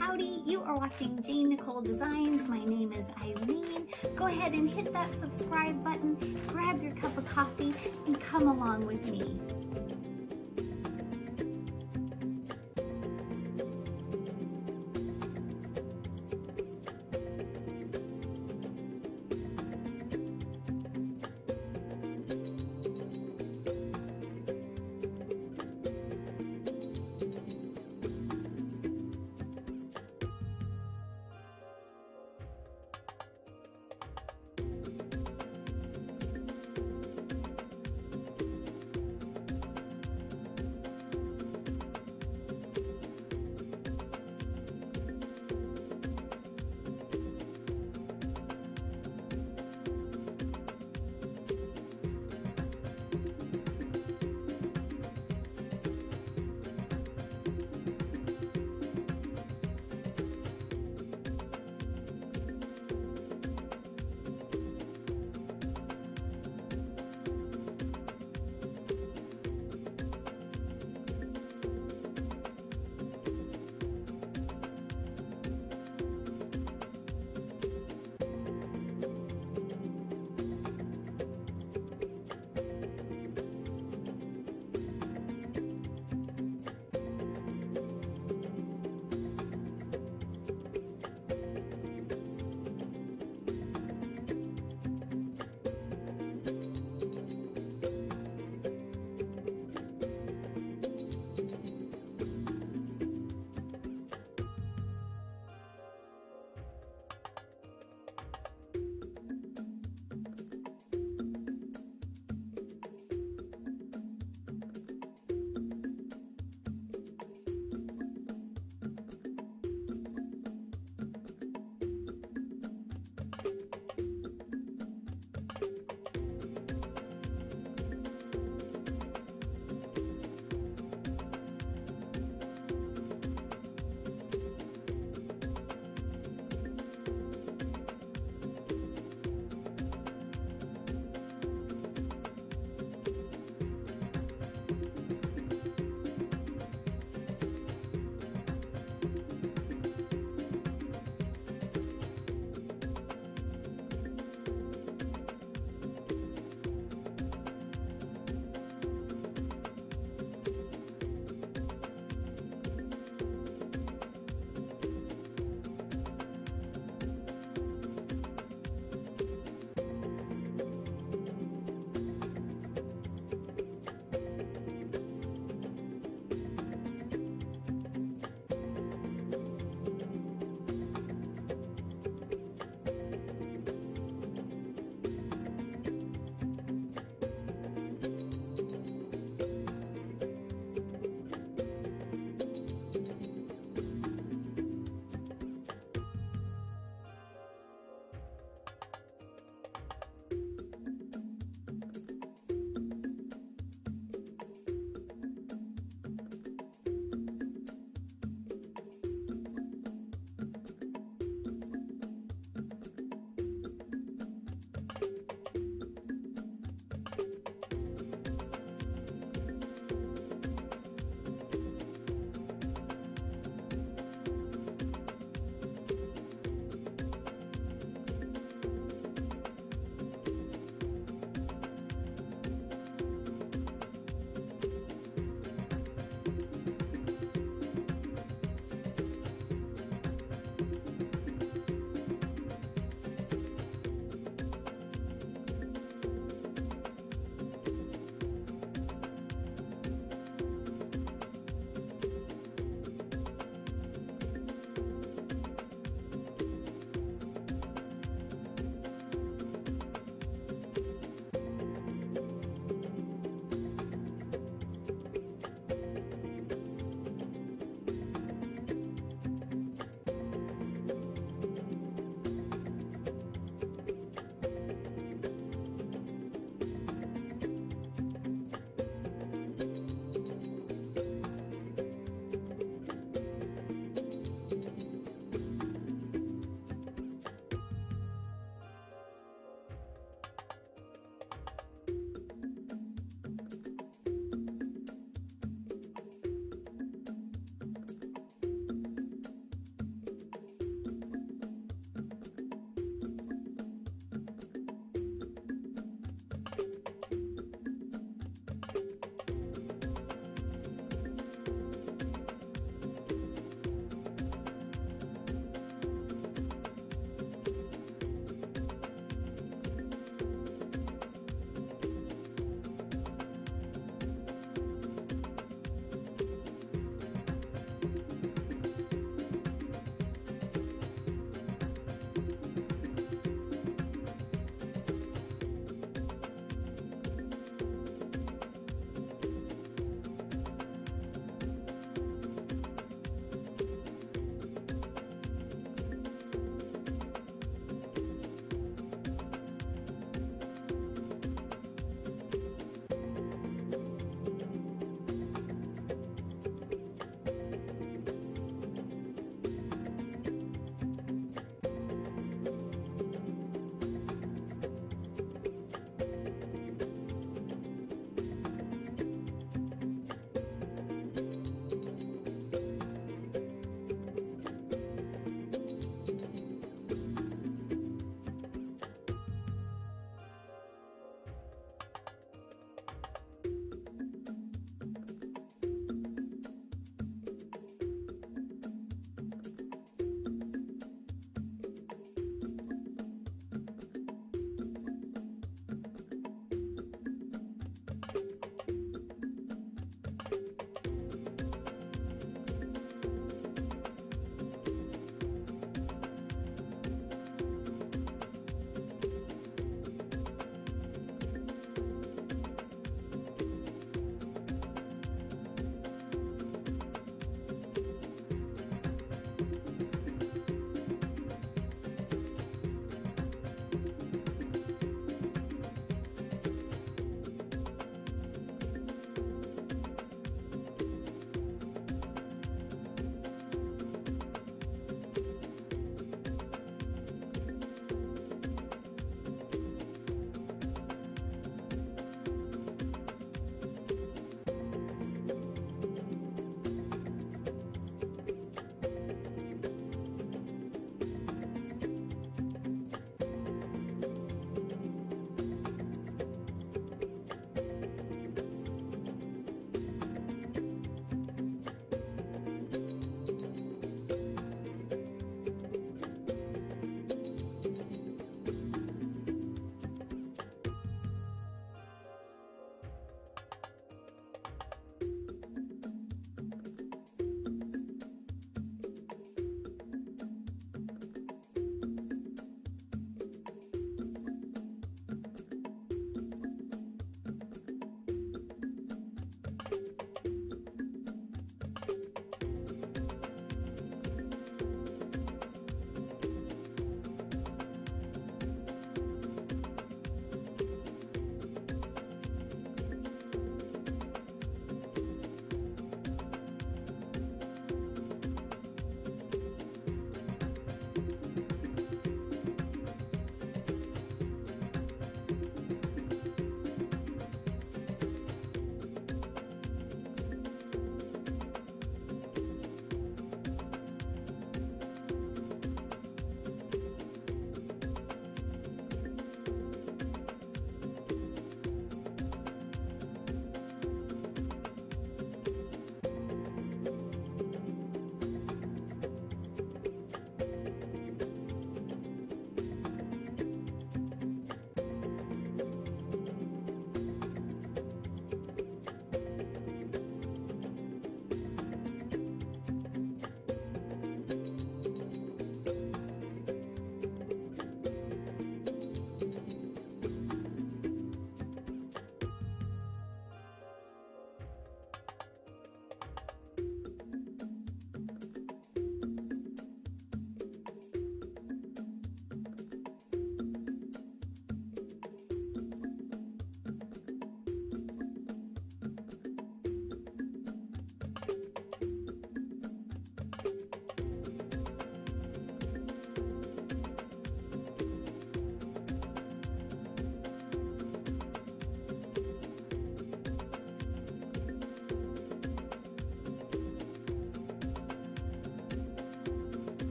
Howdy, you are watching Jane Nicole Designs. My name is Eileen. Go ahead and hit that subscribe button, grab your cup of coffee, and come along with me.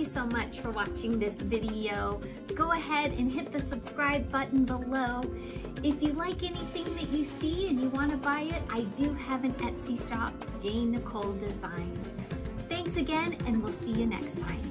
you so much for watching this video. Go ahead and hit the subscribe button below. If you like anything that you see and you want to buy it, I do have an Etsy shop, Jane Nicole Designs. Thanks again, and we'll see you next time.